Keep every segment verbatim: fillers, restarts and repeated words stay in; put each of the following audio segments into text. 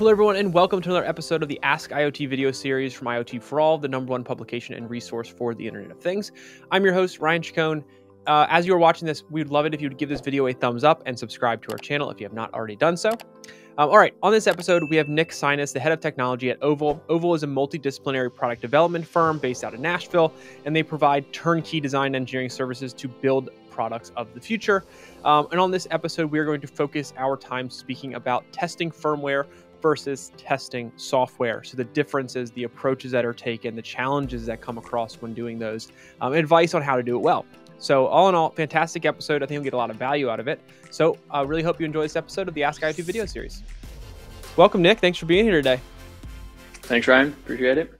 Hello everyone and welcome to another episode of the Ask IoT video series from IoT For All, the number one publication and resource for the Internet of Things. I'm your host, Ryan Chacon. Uh, as you're watching this, we'd love it if you would give this video a thumbs up and subscribe to our channel if you have not already done so. Um, all right, on this episode, we have Nick Sinas, the head of technology at Ovyl. Ovyl is a multidisciplinary product development firm based out of Nashville, and they provide turnkey design engineering services to build products of the future. Um, and on this episode, we are going to focus our time speaking about testing firmware versus testing software. So the differences, the approaches that are taken, the challenges that come across when doing those, um, advice on how to do it well. So all in all, fantastic episode. I think you'll get a lot of value out of it. So I uh, really hope you enjoy this episode of the Ask IoT video series. Welcome, Nick. Thanks for being here today. Thanks, Ryan. Appreciate it.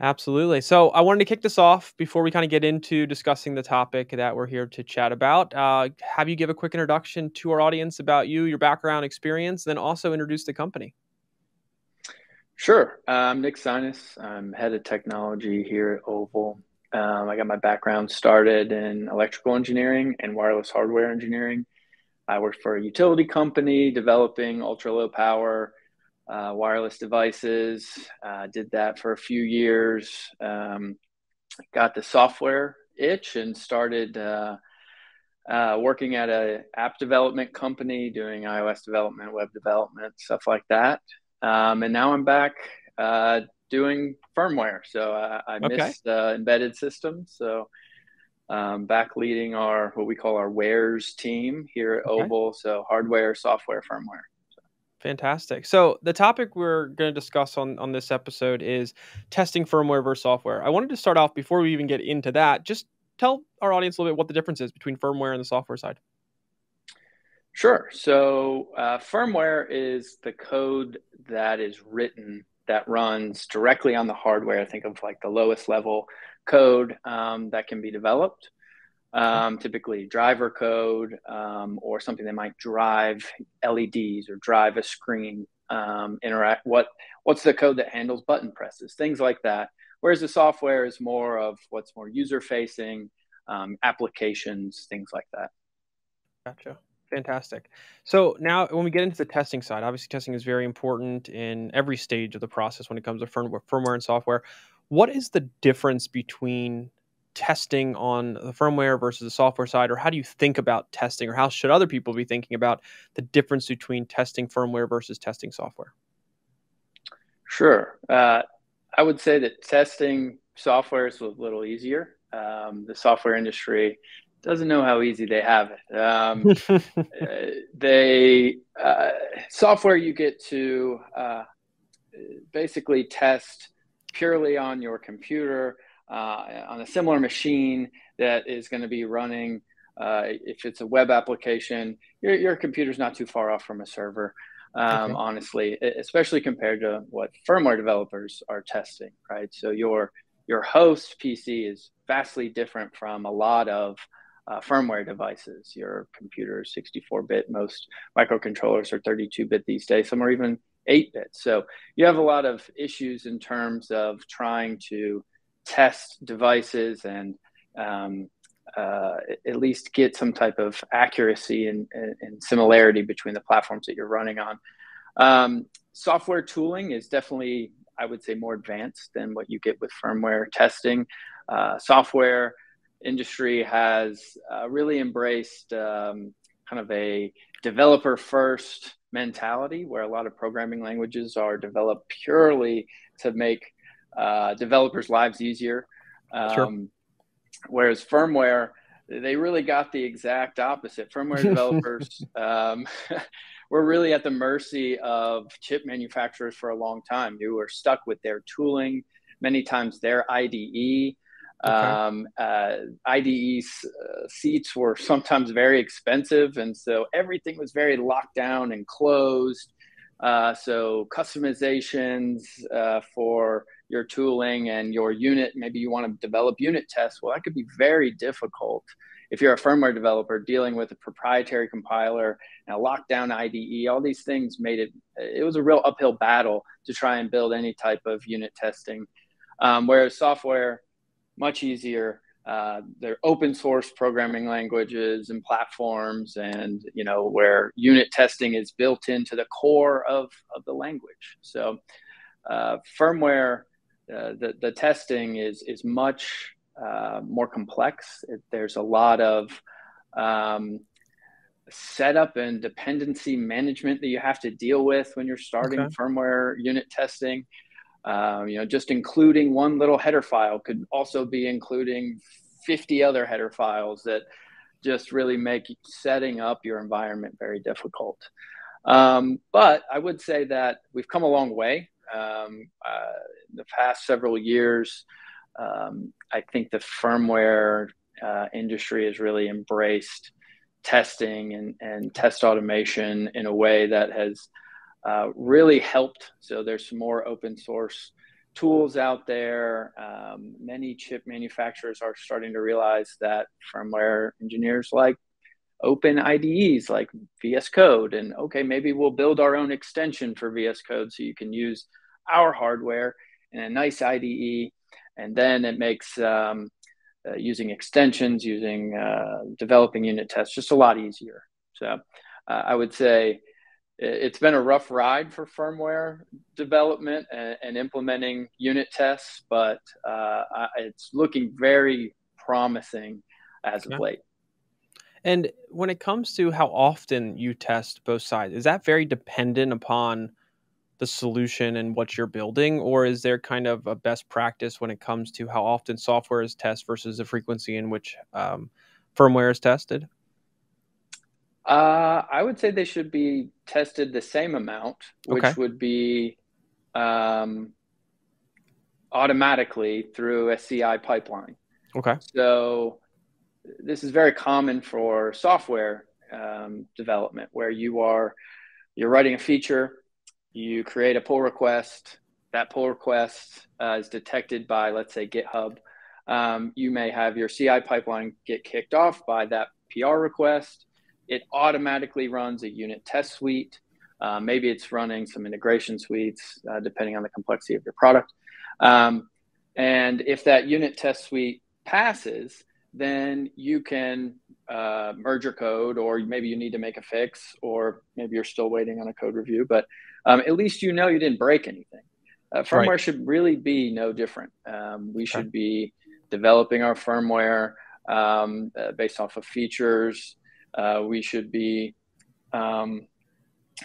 Absolutely. So I wanted to kick this off before we kind of get into discussing the topic that we're here to chat about. Uh, have you give a quick introduction to our audience about you, your background, experience, then also introduce the company. Sure. Uh, I'm Nick Sinas. I'm head of technology here at Ovyl. Um, I got my background started in electrical engineering and wireless hardware engineering. I worked for a utility company developing ultra-low power uh, wireless devices. Uh, did that for a few years. Um, got the software itch and started uh, uh, working at an app development company, doing iOS development, web development, stuff like that. Um, and now I'm back uh, doing firmware. So I, I okay. missed uh, embedded systems. So um, back leading our, what we call our wares team here at okay. Ovyl. So hardware, software, firmware. So. Fantastic. So the topic we're going to discuss on, on this episode is testing firmware versus software. I wanted to start off before we even get into that, just tell our audience a little bit what the difference is between firmware and the software side. Sure. So uh, firmware is the code that is written that runs directly on the hardware. I think of like the lowest level code um, that can be developed, um, typically driver code um, or something that might drive L E Ds or drive a screen, um, interact. What, what's the code that handles button presses, things like that. Whereas the software is more of what's more user facing, um, applications, things like that. Gotcha. Fantastic. So now when we get into the testing side, obviously testing is very important in every stage of the process when it comes to firmware, firmware and software. What is the difference between testing on the firmware versus the software side? Or how do you think about testing, or how should other people be thinking about the difference between testing firmware versus testing software? Sure. Uh, I would say that testing software is a little easier. Um, the software industry doesn't know how easy they have it. Um, they uh, software you get to uh, basically test purely on your computer uh, on a similar machine that is going to be running. Uh, if it's a web application, your your computer's not too far off from a server. Um, okay. Honestly, especially compared to what firmware developers are testing, right? So your your host P C is vastly different from a lot of Uh, firmware devices. Your computer is sixty-four bit. Most microcontrollers are thirty-two bit these days. Some are even eight bit. So you have a lot of issues in terms of trying to test devices and um, uh, at least get some type of accuracy and, and, and similarity between the platforms that you're running on. Um, software tooling is definitely, I would say, more advanced than what you get with firmware testing. Uh, software industry has uh, really embraced um, kind of a developer first mentality, where a lot of programming languages are developed purely to make uh, developers' lives easier. Um, sure. Whereas firmware, they really got the exact opposite. Firmware developers um, were really at the mercy of chip manufacturers for a long time. You were stuck with their tooling, many times their I D E. Okay. Um, uh, I D E uh, seats were sometimes very expensive. And so everything was very locked down and closed. Uh, so customizations uh, for your tooling and your unit, maybe you want to develop unit tests. Well, that could be very difficult if you're a firmware developer dealing with a proprietary compiler and a locked down I D E. All these things made it, it was a real uphill battle to try and build any type of unit testing. Um, whereas software, much easier. Uh, they're open source programming languages and platforms, and, you know, where unit testing is built into the core of, of the language. So uh, firmware, uh, the, the testing is, is much uh, more complex. It, there's a lot of um, setup and dependency management that you have to deal with when you're starting okay. firmware unit testing. Um, you know, just including one little header file could also be including fifty other header files that just really make setting up your environment very difficult. Um, but I would say that we've come a long way. Um, uh, in the past several years, um, I think the firmware uh, industry has really embraced testing and, and test automation in a way that has Uh, really helped. So there's some more open source tools out there. Um, many chip manufacturers are starting to realize that firmware engineers like open I D Es like V S Code, and okay, maybe we'll build our own extension for V S Code so you can use our hardware in a nice I D E. And then it makes um, uh, using extensions, using uh, developing unit tests just a lot easier. So uh, I would say it's been a rough ride for firmware development and, and implementing unit tests, but uh, it's looking very promising as okay. of late. And when it comes to how often you test both sides, is that very dependent upon the solution and what you're building, or is there kind of a best practice when it comes to how often software is tested versus the frequency in which um, firmware is tested? Uh, I would say they should be tested the same amount, which okay. would be um, automatically through S C I pipeline. Okay. So this is very common for software um, development, where you are you're writing a feature, you create a pull request. That pull request uh, is detected by, let's say, GitHub. Um, you may have your C I pipeline get kicked off by that P R request. It automatically runs a unit test suite. Uh, maybe it's running some integration suites, uh, depending on the complexity of your product. Um, and if that unit test suite passes, then you can uh, merge your code, or maybe you need to make a fix, or maybe you're still waiting on a code review, but um, at least you know you didn't break anything. Uh, firmware right. should really be no different. Um, we okay. should be developing our firmware um, uh, based off of features. Uh, we should be um,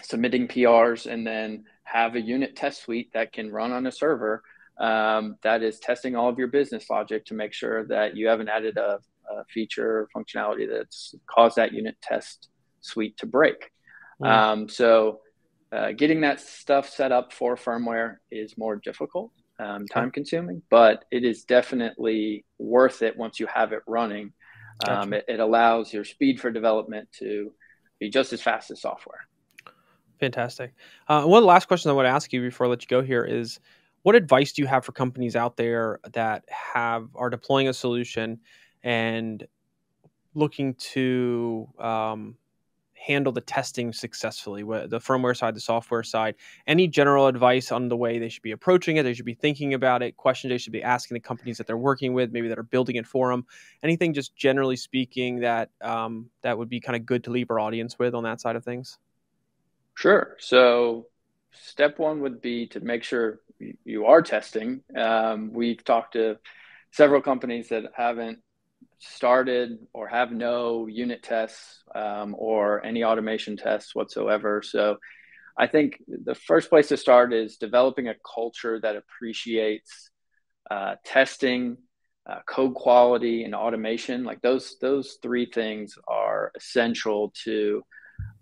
submitting P Rs and then have a unit test suite that can run on a server um, that is testing all of your business logic to make sure that you haven't added a, a feature or functionality that's caused that unit test suite to break. Mm. Um, so uh, getting that stuff set up for firmware is more difficult, um, time consuming, but it is definitely worth it once you have it running. Gotcha. Um, it, it allows your speed for development to be just as fast as software. Fantastic. Uh, one of the last questions I want to ask you before I let you go here is, what advice do you have for companies out there that have are deploying a solution and looking to um, handle the testing successfully, the firmware side, the software side? Any general advice on the way they should be approaching it, they should be thinking about it, questions they should be asking the companies that they're working with, maybe that are building it for them? Anything just generally speaking that um, that would be kind of good to leave our audience with on that side of things? Sure. So step one would be to make sure you are testing. Um, we've talked to several companies that haven't started or have no unit tests um, or any automation tests whatsoever. So I think the first place to start is developing a culture that appreciates uh, testing, uh, code quality, and automation. Like those, those three things are essential to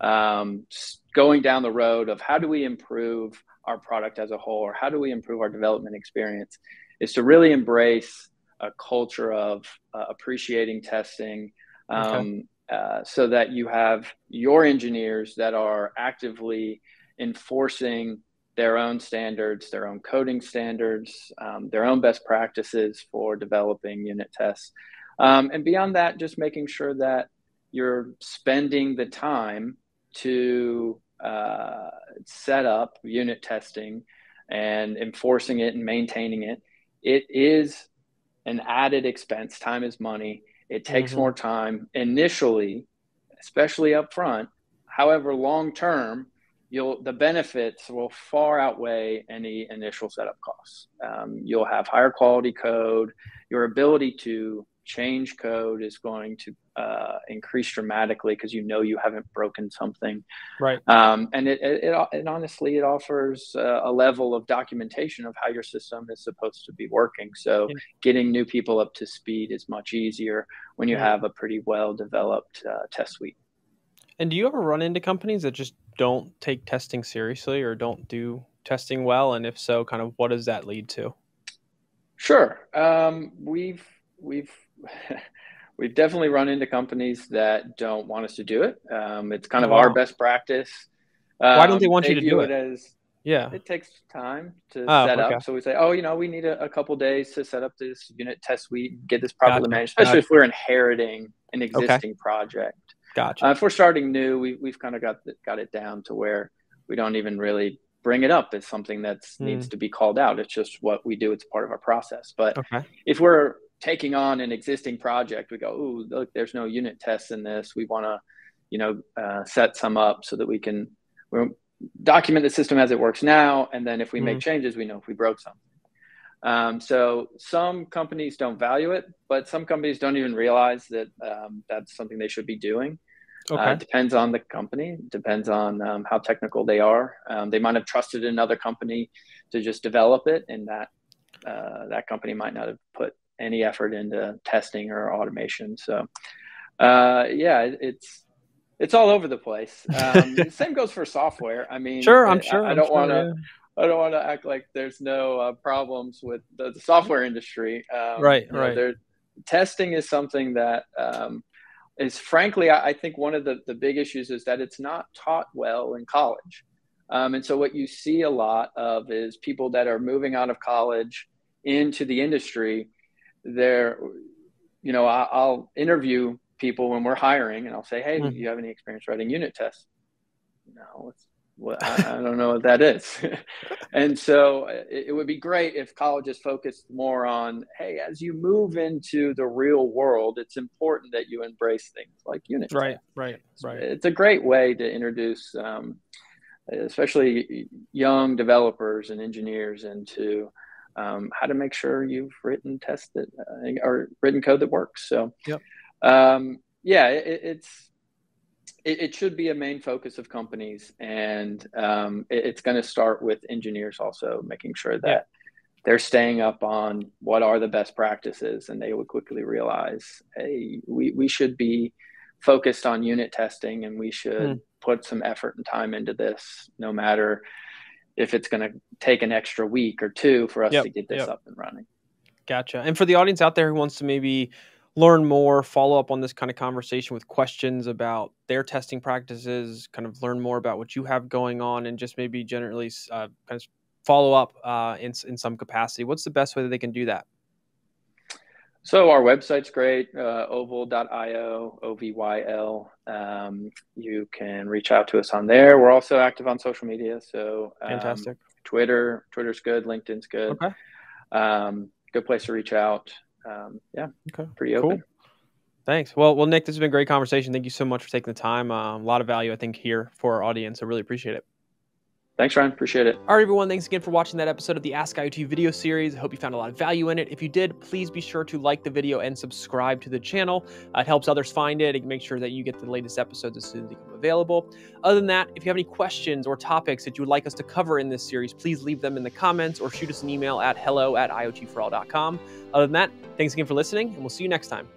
um, going down the road of how do we improve our product as a whole, or how do we improve our development experience, is to really embrace a culture of uh, appreciating testing, um, okay. uh, so that you have your engineers that are actively enforcing their own standards, their own coding standards, um, their own best practices for developing unit tests. Um, and beyond that, just making sure that you're spending the time to uh, set up unit testing and enforcing it and maintaining it. It is an added expense. Time is money. It takes mm-hmm. more time initially, especially up front. However, long term, you'll the benefits will far outweigh any initial setup costs. Um, you'll have higher quality code. Your ability to change code is going to uh, increase dramatically because you know you haven't broken something. Right. Um, and it, it, it, it honestly, it offers uh, a level of documentation of how your system is supposed to be working. So yeah. getting new people up to speed is much easier when you yeah. have a pretty well-developed uh, test suite. And do you ever run into companies that just don't take testing seriously or don't do testing well? And if so, kind of what does that lead to? Sure. Um, we've, we've, we've definitely run into companies that don't want us to do it. Um, it's kind of wow. our best practice. Um, Why don't they want they you to do it? As, yeah, it takes time to oh, set okay. up. So we say, oh, you know, we need a, a couple of days to set up this unit test suite, get this properly gotcha. managed, especially gotcha. if we're inheriting an existing okay. project. Gotcha. Uh, if we're starting new, we, we've kind of got the, got it down to where we don't even really bring it up as something that mm. needs to be called out. It's just what we do. It's part of our process. But okay. if we're taking on an existing project, we go, ooh, look, there's no unit tests in this. We want to, you know, uh, set some up so that we can document the system as it works now. And then if we mm. make changes, we know if we broke something. Um, so some companies don't value it, but some companies don't even realize that um, that's something they should be doing. Okay. Uh, depends on the company, depends on um, how technical they are. Um, they might have trusted another company to just develop it, and that uh, that company might not have put any effort into testing or automation. So uh, yeah, it, it's it's all over the place. Um, the same goes for software. I mean, sure, I'm sure. I, I don't sure, want to. Yeah. I don't want to act like there's no uh, problems with the, the software industry. Um, right, you know, right. Testing is something that um, is, frankly, I, I think one of the, the big issues is that it's not taught well in college. Um, and so what you see a lot of is people that are moving out of college into the industry. They're, you know, I, I'll interview people when we're hiring, and I'll say, hey, mm-hmm. do you have any experience writing unit tests? No, it's Well, I, I don't know what that is. And so it, it would be great if colleges focused more on, hey, as you move into the real world, it's important that you embrace things like unit tests. Right, right, right. It's a great way to introduce, um, especially young developers and engineers, into um, how to make sure you've written tests that uh, or written code that works. So, yep. um, yeah, it, it's. It, it should be a main focus of companies, and um, it, it's going to start with engineers also making sure that yeah. they're staying up on what are the best practices, and they would quickly realize, hey, we, we should be focused on unit testing, and we should mm. put some effort and time into this, no matter if it's going to take an extra week or two for us yep. to get this yep. up and running. Gotcha. And for the audience out there who wants to maybe learn more, follow up on this kind of conversation with questions about their testing practices, kind of learn more about what you have going on, and just maybe generally uh, kind of follow up uh, in, in some capacity, what's the best way that they can do that? So our website's great, uh, ovyl dot i o, O V Y L. Um, you can reach out to us on there. We're also active on social media. So um, Fantastic. Twitter, Twitter's good, LinkedIn's good. Okay. Um, good place to reach out. Um, yeah. Okay. Pretty open. Cool. Thanks. Well, well, Nick, this has been a great conversation. Thank you so much for taking the time. Uh, a lot of value, I think, here for our audience. I really appreciate it. Thanks, Ryan. Appreciate it. All right, everyone. Thanks again for watching that episode of the Ask IoT video series. I hope you found a lot of value in it. If you did, please be sure to like the video and subscribe to the channel. Uh, it helps others find it. It makes sure that you get the latest episodes as soon as they become available. Other than that, if you have any questions or topics that you would like us to cover in this series, please leave them in the comments or shoot us an email at hello at I O T for all dot com. Other than that, thanks again for listening, and we'll see you next time.